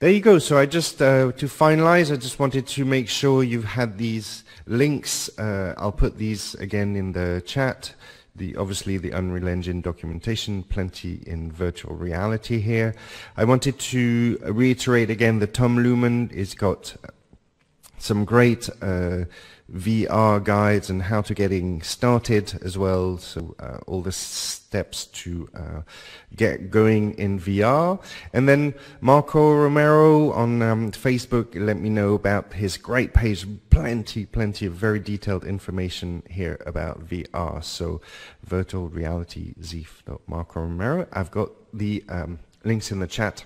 There you go. So I just, to finalize, I just wanted to make sure you've had these links. I'll put these again in the chat. Obviously the Unreal Engine documentation, plenty in virtual reality here. I wanted to reiterate again, the Tom Lumen has got some great VR guides and how to getting started as well, so all the steps to get going in VR. And then Marco Romero on Facebook let me know about his great page, plenty of very detailed information here about VR. So virtual reality, Marco Romero. I've got the links in the chat.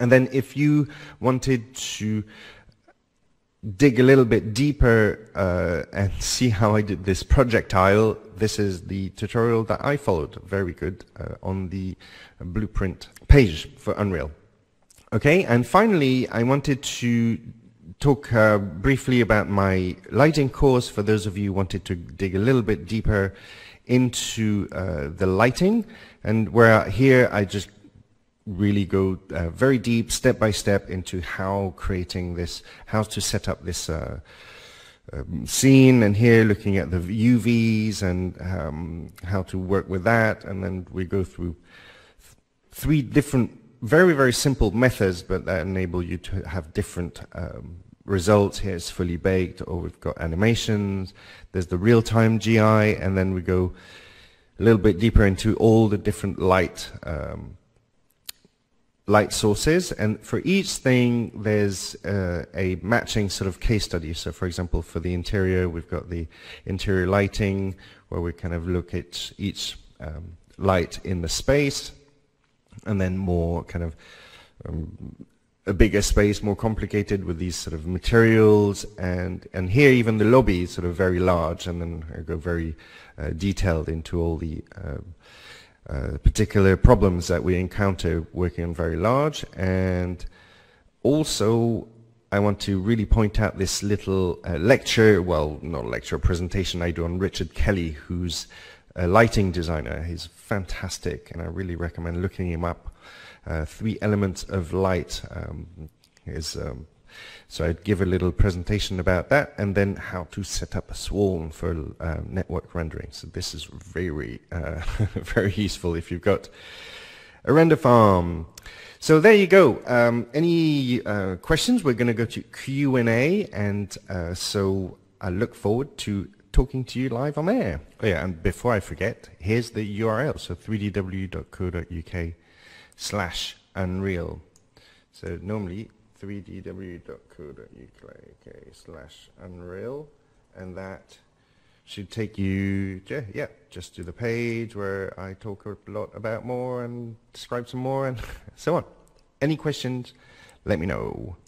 And then if you wanted to dig a little bit deeper and see how I did this projectile, this is the tutorial that I followed, very good, on the Blueprint page for Unreal. Okay, and finally I wanted to talk briefly about my lighting course for those of you who wanted to dig a little bit deeper into the lighting, and where here I just really go very deep, step by step, into how creating this, how to set up this scene, and here looking at the UVs and how to work with that. And then we go through three different, very simple methods, but that enable you to have different results. Here it's fully baked, or we've got animations, there's the real-time GI, and then we go a little bit deeper into all the different light light sources, and for each thing there's a matching sort of case study. So for example, for the interior, we've got the interior lighting, where we kind of look at each light in the space, and then more kind of a bigger space, more complicated, with these sort of materials, and here even the lobby is sort of very large, and then I go very detailed into all the particular problems that we encounter working on very large. And also I want to really point out this little lecture, well, not lecture, presentation I do on Richard Kelly, who's a lighting designer. He's fantastic, and I really recommend looking him up. 3 Elements of Light is so I'd give a little presentation about that, and then how to set up a swarm for network rendering. So this is very, very useful if you've got a render farm. So there you go. Any questions? We're going to go to Q&A, and so I look forward to talking to you live on air. Oh yeah, and before I forget, here's the URL. So 3dw.co.uk/unreal. So normally 3dw.co.uk/unreal, and that should take you just to the page where I talk a lot about more and describe some more and so on. Any questions, let me know.